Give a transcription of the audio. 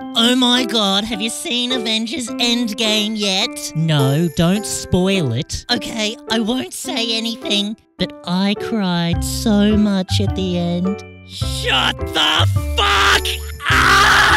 Oh my god, have you seen Avengers Endgame yet? No, don't spoil it. Okay, I won't say anything, but I cried so much at the end. Shut the fuck up!